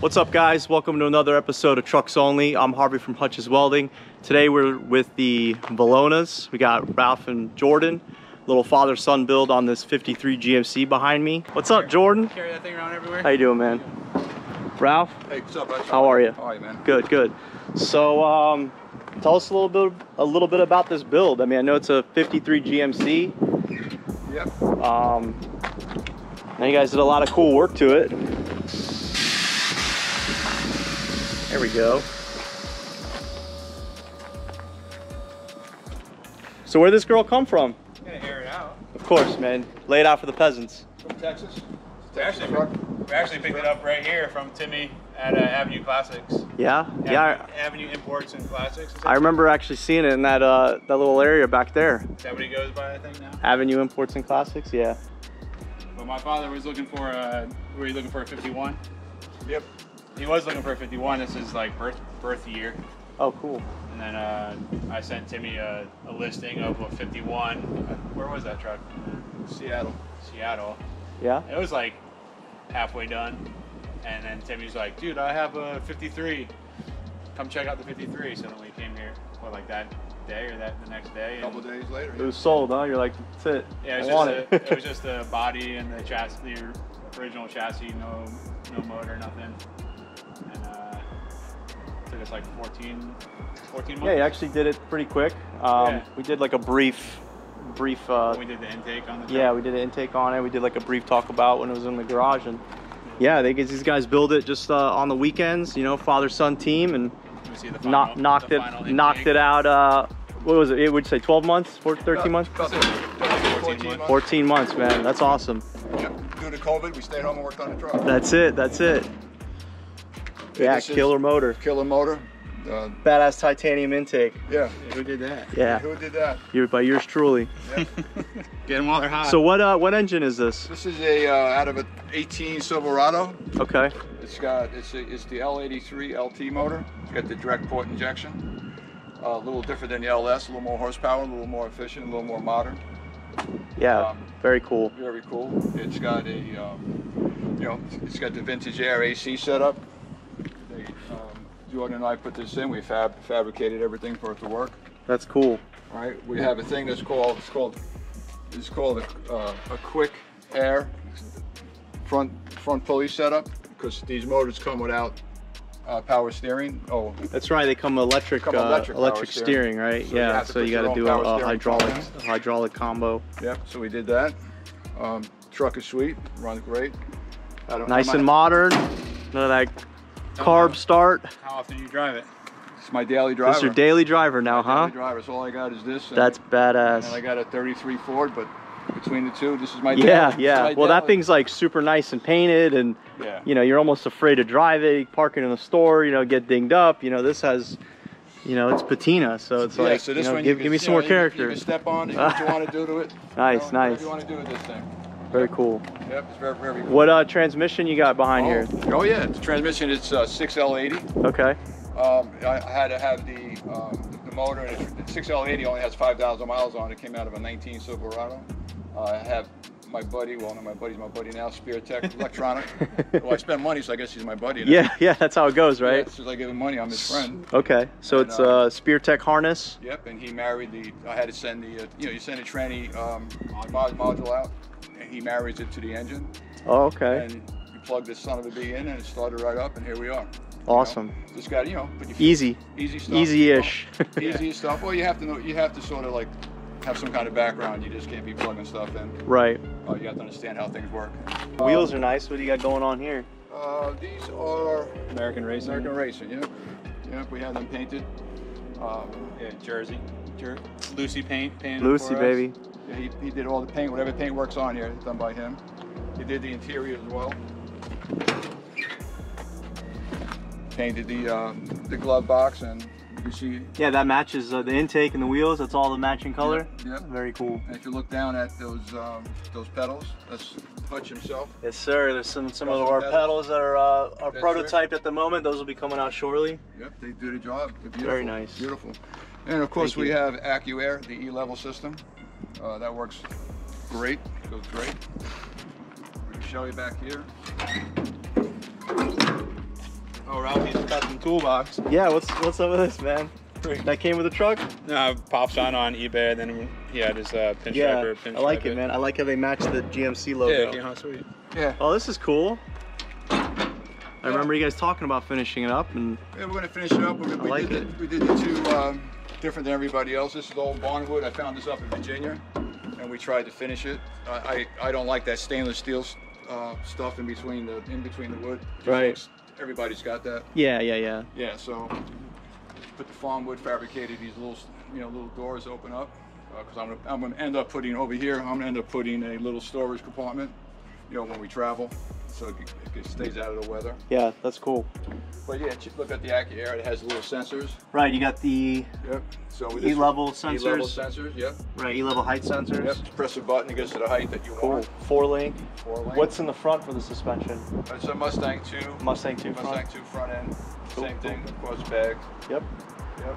What's up, guys? Welcome to another episode of Trucks Only. I'm Harvey from Hutch's Welding. Today we're with the Vilonnas. We got Ralph and Jordan. Little father-son build on this 53 GMC behind me. What's up, Jordan? Carry that thing around everywhere. How you doing, man? Ralph? Hey, what's up, Ralph? How are you? How are you, man? Good, good. So, tell us a little bit about this build. I mean, I know it's a 53 GMC. Yep. Now you guys did a lot of cool work to it. There we go. So where'd this girl come from? I'm gonna air it out. Of course, man. Lay it out for the peasants. From Texas. We actually picked it up right here from Timmy at Avenue Classics. Yeah? Avenue Imports and Classics. I remember actually seeing it in that that little area back there. Is that what he goes by, I think, now? Avenue Imports and Classics, yeah. But my father was looking for a, were you looking for a 51? Yep. He was looking for a 51. This is like birth year. Oh, cool. And then I sent Timmy a listing of a 51. Where was that truck? Seattle. Yeah. It was like halfway done. And then Timmy's like, dude, I have a 53. Come check out the 53. So then we came here, what, like that day or the next day. And a couple days later. It was sold, huh? You're like, that's it. Yeah, it was just the body and the chassis, the original chassis, no motor, nothing. Took us like 14 months. Yeah, you actually did it pretty quick. We did like a brief we did the intake on the truck. Yeah, we did an intake on it. We did like a brief talk about when it was in the garage, and yeah, they get these guys build it just on the weekends, you know, father-son team, and knocked it out. What was it? It would say 12 months, 13 months? 14 months, man. That's awesome. Yep. Due to COVID, we stayed home and worked on the truck. That's it. Yeah, killer motor. Badass titanium intake. Yeah. Who did that? Yeah. Who did that? By yours truly. Yeah. Get them while they're hot. So what engine is this? This is a out of an 18 Silverado. Okay. It's got it's the L83 LT motor. It's got the direct port injection. A little different than the LS. A little more horsepower. A little more efficient. A little more modern. Yeah. Very cool. Very cool. It's got a it's got the Vintage Air AC setup. Jordan and I put this in. We fabricated everything for it to work. That's cool. All right, we have a thing that's called a quick air front pulley setup, because these motors come without power steering. Oh, that's right. They come electric steering, right? So yeah. So you got to do a hydraulic combo. Yep. So we did that. Truck is sweet. Runs great. Nice and modern. Carb start. How often do you drive it? It's my daily driver. It's your daily driver now, huh? Daily driver. So all I got is this. That's badass. And I got a 33 Ford, but between the two, this is my daily. Yeah. Well, that thing's like super nice and painted, and you know, you're almost afraid to drive it. You park it in the store, you know, get dinged up. You know, this has, you know, it's patina, so it's like, so this one, give me some more character. You can step on it. What you want to do to it? Nice. What you want to do with this thing? Very cool. Yep, it's very, very cool. What transmission you got behind here? Oh yeah, the transmission is 6L80. Okay. I had to have the motor, and it's 6L80 only has 5,000 miles on it. Came out of a 19 Silverado. I have my buddy, well, no, my buddy now, SpearTech Electronic. Well, I spend money, so I guess he's my buddy now. Yeah, that's how it goes, right? Yeah, since I give him money, I'm his friend. Okay, so it's SpearTech harness. Yep, and he married the, I had to send the, you send a tranny module out. And he marries it to the engine. Oh, okay. And you plug this son of a bee in, and it started right up, and here we are. Awesome. Just got put your feet. Easy stuff. Easy-ish. Easy stuff. Well, you have to know. You have to sort of like have some kind of background. You just can't be plugging stuff in. Right. You have to understand how things work. Wheels are nice. What do you got going on here? These are American Racing. Yeah. We have them painted. Yeah, Jersey. Lucy painted. Lucy, baby. He did all the paint, whatever paint works on here, it's done by him. He did the interior as well. Painted the glove box, and you can see. Yeah, that matches the intake and the wheels. That's all the matching color. Yep. Very cool. And if you look down at those pedals, that's Hutch himself. Yes, sir. There's some of our pedals that are prototyped at the moment. Those will be coming out shortly. Yep, they do the job. Very nice. Beautiful. And of course, we have AccuAir, the E-Level system. That works great. Goes great. We're going to show you back here. Oh, Rousey's custom toolbox. Yeah, what's up with this, man? That came with the truck? No, pops on eBay, and then he had his pinstriper. Yeah, I like it, man. I like how they match the GMC logo. Yeah, yeah, sweet. Yeah. Oh, this is cool. I remember you guys talking about finishing it up, and yeah, we're gonna finish it up. We did the two different than everybody else. This is the old barnwood. I found this up in Virginia, and we tried to finish it. I don't like that stainless steel stuff in between the wood. Right. Everybody's got that. Yeah, yeah, yeah. Yeah. So put the farm wood, fabricated these little little doors open up because I'm gonna end up putting over here. I'm gonna end up putting a little storage compartment. When we travel. So it stays out of the weather. Yeah, that's cool. But yeah, look at the AccuAir. It has little sensors. Right, you got the E-Level sensors. E-Level sensors, yep. Right, E-Level height sensors. Yep, press a button, it gets to the height that you want. Four link. What's in the front for the suspension? It's a Mustang 2. Mustang 2 front end. Cool. Same thing, quartz bag. Yep. Yep.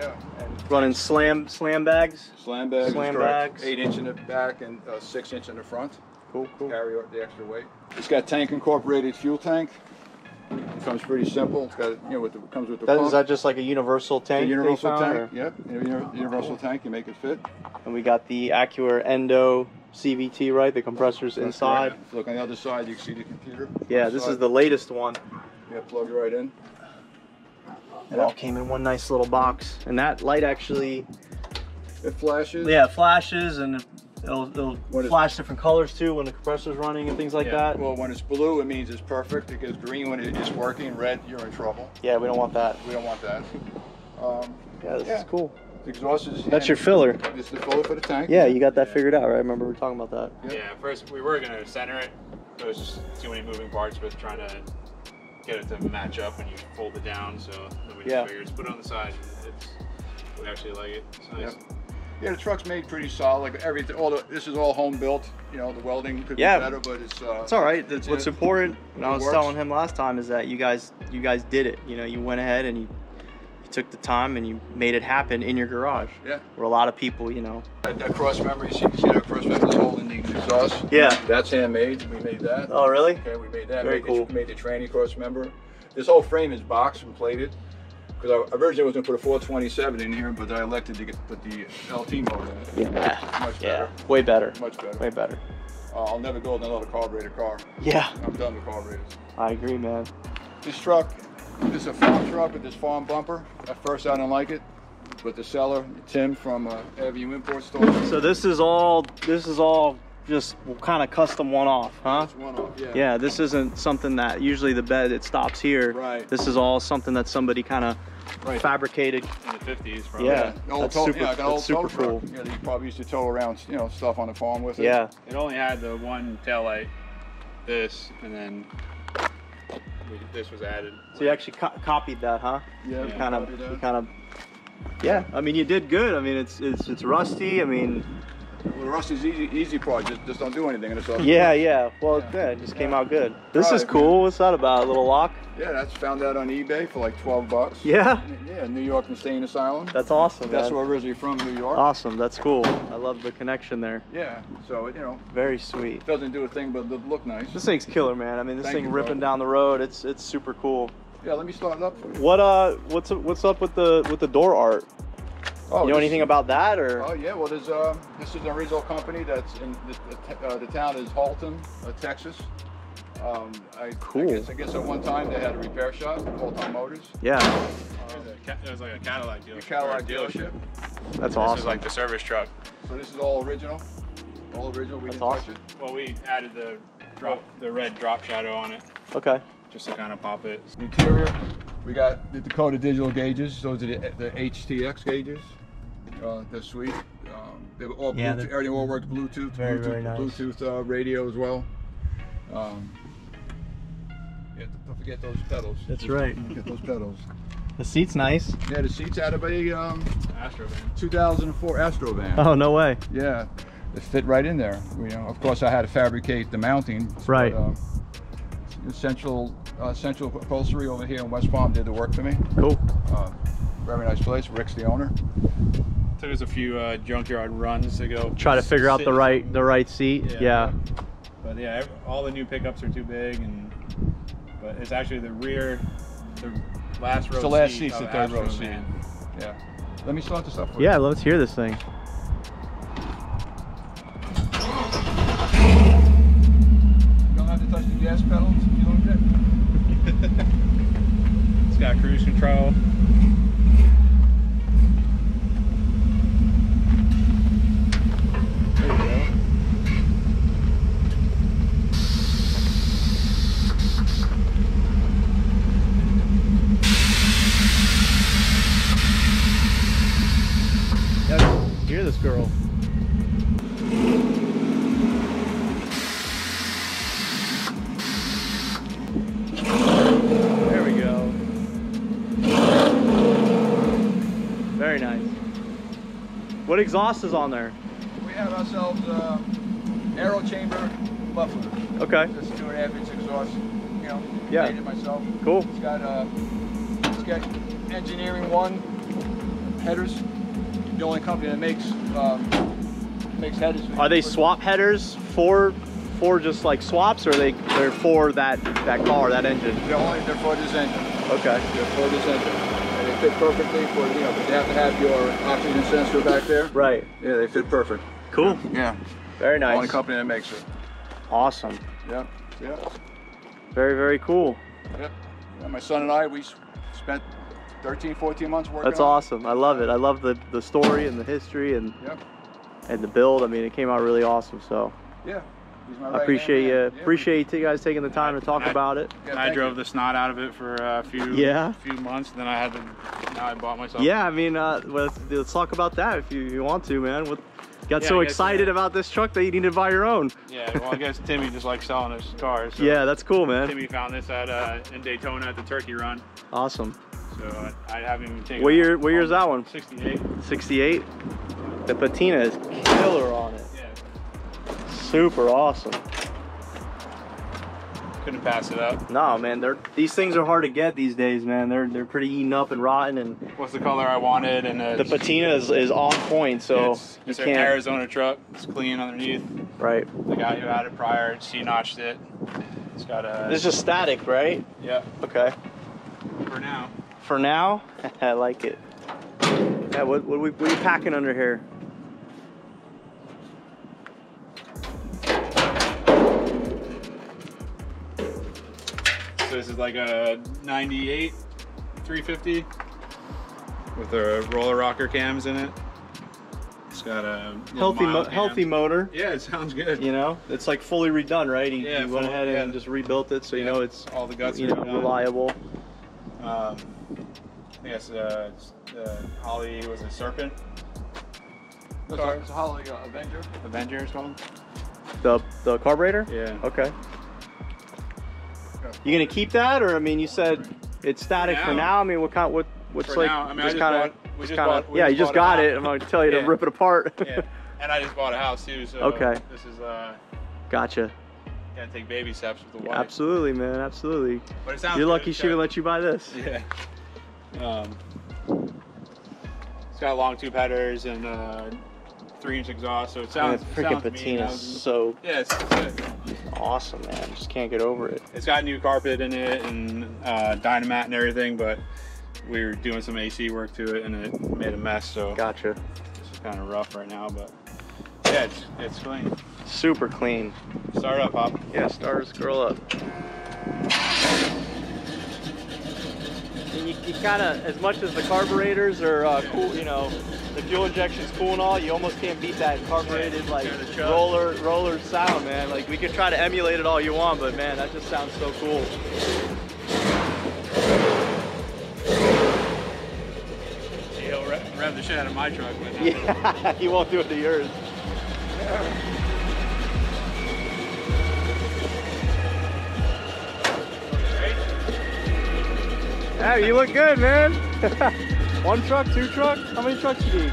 Yeah. And running slam bags. Slam bags. Slam bags. 8-inch in the back and 6-inch in the front. Cool, cool. Carry the extra weight. It's got tank incorporated fuel tank. It comes pretty simple. It's got it comes with the pump. Is that just like a universal tank? A universal tank. Or? Yep. Universal tank. You make it fit. And we got the AccuAir Endo CVT, right? The compressor's inside. Right. Look on the other side. You can see the computer. Yeah, this is the latest one. Yeah, plugged right in. It all came in one nice little box. And that light actually. It flashes. Yeah, it flashes and. It'll flash different colors too when the compressor's running and things like that. Well, when it's blue, it means it's perfect. It goes green when it is working. Red, you're in trouble. Yeah, we don't want that. We don't want that. This is cool. The exhaust is. That's your filler. It's the filler for the tank. Yeah, you got that figured out, right? I remember we were talking about that. Yeah, first we were gonna center it. There was just too many moving parts with trying to get it to match up when you fold it down. So then we just figured just put it on the side. And we actually like it. It's nice. Yep. Yeah, the truck's made pretty solid. Like everything, this is all home built. The welding could be better, but it's all right. What's important, and I was telling him last time, is that you guys did it. You went ahead and you took the time and you made it happen in your garage. Yeah. Where a lot of people, That cross member, you see that cross member holding the exhaust. Yeah. That's handmade. We made that. Oh, really? Okay, we made that. Very cool. Made the tranny cross member. This whole frame is boxed and plated. Because I originally was going to put a 427 in here, but I elected to put the LT motor in it. Yeah. Much better. Yeah. Way better. Much better. Way better. I'll never go with another carburetor car. Yeah. I'm done with carburetors. I agree, man. This truck, this is a farm truck with this farm bumper. At first, I didn't like it, but the seller, Tim from Avenue Imports. So this is all just kind of custom one-off, huh? It's one-off, yeah. Yeah, this isn't something that usually the bed, it stops here. Right. This is all something that somebody kind of fabricated. In the 50s, probably. Yeah, that's super cool. Yeah, they probably used to tow around, stuff on the farm with it. Yeah. It only had the one taillight, this, and then this was added. So you actually copied that, huh? Yeah, you kind of. Yeah, I mean, you did good. I mean, it's rusty, I mean. Well, the rust is easy part. Just don't do anything. And it's yeah. Well, it just came out good. This is cool. Man. What's that about? A little lock? Yeah, that's found out on eBay for like 12 bucks. Yeah? Yeah, New York Insane Asylum. That's awesome, that's where I'm originally from, New York. Awesome. That's cool. I love the connection there. Yeah. So, Very sweet. It doesn't do a thing but look nice. This thing's killer, man. I mean, this thing ripping down the road, it's super cool. Yeah, let me start it up for you. What's up with the door art? Oh, you know anything about that, or? Oh yeah, well, there's this is an original company that's in the town is Haltom, Texas. I guess at one time they had a repair shop, Haltom Motors. Yeah. It was like a Cadillac dealership. A Cadillac dealership. That's awesome. This is like the service truck. So this is all original. All original. We didn't touch it. Well, we added the red drop shadow on it. Okay. Just to kind of pop it. Interior. We got the Dakota Digital gauges. Those are the HTX gauges. They're sweet. They were all Bluetooth. Everything all worked Bluetooth. Very, very nice. Bluetooth radio as well. Don't forget those pedals. That's right. Don't forget those pedals. The seat's nice. Yeah, the seat's out of a Astro van. 2004 Astro van. Oh, no way. Yeah, it fit right in there. Of course, I had to fabricate the mounting. Right. But, Central Upholstery over here in West Palm did the work for me. Cool. Very nice place. Rick's the owner. Took us a few junkyard runs to go try to figure out the right seat. Yeah. But yeah, all the new pickups are too big, but it's actually the rear the last row. It's the last seat, the third row seat. Yeah. Let me start this up for you. Yeah, let's hear this thing. Touch the gas pedal, you don't get it. It's got cruise control. There you go. Yeah, hear this girl. What exhaust is on there? We have ourselves Aero Chamber muffler. Okay. It's a 2.5-inch exhaust. You know, yeah. Made it myself. Cool. It's got Engineering One headers. The only company that makes makes headers. Are they swap headers for just like swaps, or they're for that car, that engine? They're for this engine. Okay. They're for this engine. Fit perfectly for, you know, but you have to have your oxygen sensor back there. Right. Yeah, they fit perfect. Cool. Yeah. Very nice. Only company that makes it. Awesome. Yeah. Yeah. Very, very cool. Yep. Yeah, my son and I, we spent 13, 14 months working. That's awesome. I love it. I love the story and the history and the build. I mean, it came out really awesome. So. Yeah. I appreciate you guys taking the time to talk about it. Yeah, I drove the snot out of it for a few months, and then I had to. Now I bought myself. Yeah, I mean, let's talk about that if you want to, man. What got so excited about this truck that you needed to buy your own? Yeah, well, I guess Timmy just likes selling his cars. So yeah, that's cool, man. Timmy found this at in Daytona at the Turkey Run. Awesome. So I haven't even taken. What year is that one? 68. 68. The patina is killer on it. Super awesome. Couldn't pass it up. No, man, these things are hard to get these days, man. They're pretty eaten up and rotten. And what's the color I wanted? And the patina is on point, so it's an Arizona truck. It's clean underneath. Right. The guy who had it prior C-notched it. It's got a. This is just static, right? Yeah. Okay. For now. For now, I like it. Yeah. What are we packing under here? This is like a 98 350 with the roller rocker cams in it. It's got a healthy motor. Yeah, it sounds good. You know, it's like fully redone, right? You went ahead and just rebuilt it, so you know it's all the guts. You know, reliable. I guess Holly was a Serpent. It's a Holly Avenger. Avenger is called. The carburetor. Yeah. Okay. You gonna keep that, or I mean, you said it's static for now. I mean, you just got it. I'm gonna tell you to rip it apart. Yeah, and I just bought a house too, so okay. This is gotcha. Gotta take baby steps with the wife. Absolutely, man, absolutely. But it sounds. You're lucky she didn't let you buy this. Yeah. It's got long tube headers and 3-inch exhaust, so it sounds. And the freaking patina is so. Yeah, it's awesome, man. I just can't get over it. It's got new carpet in it and Dynamat and everything, but we were doing some AC work to it and it made a mess, so. Gotcha. It's kind of rough right now, but yeah, it's clean. Super clean. Start up, Hop. Yeah, start this girl up. You kind of, as much as the carburetors are cool, you know, the fuel injection's cool and all, you almost can't beat that carbureted like roller sound, man. Like we could try to emulate it all you want, but man, that just sounds so cool. He'll rev the shit out of my truck, but yeah, he won't do it to yours. Yeah. Hey, you look good, man. 1 truck, 2 truck? How many trucks you need?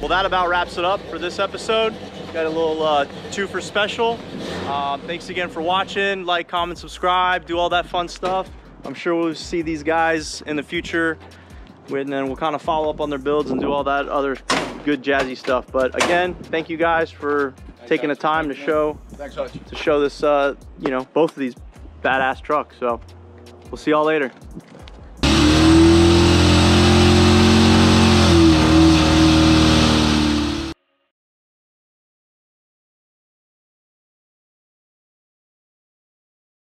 Well, that about wraps it up for this episode. Got a little twofer special. Thanks again for watching. Like, comment, subscribe, do all that fun stuff. I'm sure we'll see these guys in the future. and then we'll kind of follow up on their builds and do all that other good jazzy stuff. But again, thank you guys for taking the time to show this, you know, both of these badass trucks. So we'll see y'all later.